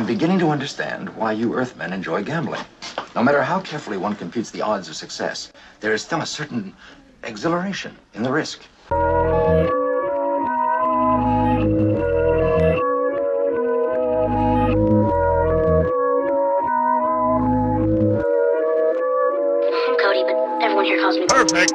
I'm beginning to understand why you Earthmen enjoy gambling. No matter how carefully one computes the odds of success, there is still a certain exhilaration in the risk. I'm Cody, but everyone here calls me... Perfect!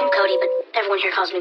I'm Cody, but everyone here calls me...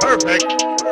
Perfect.